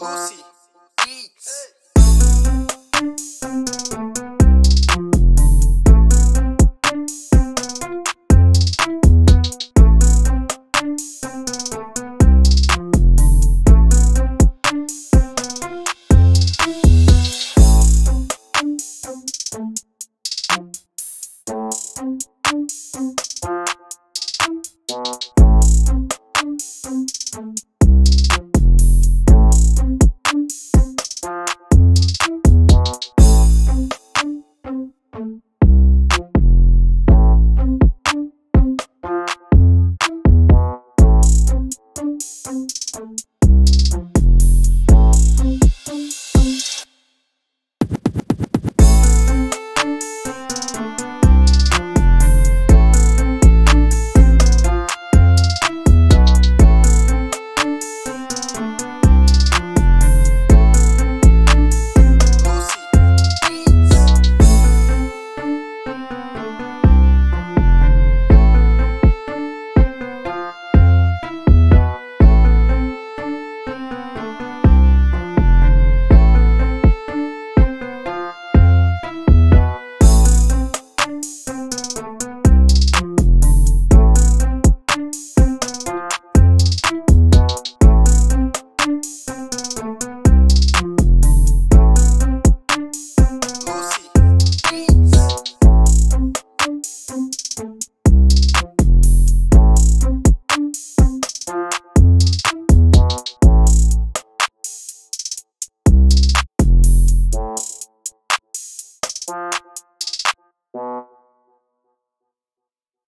Mousy Beats.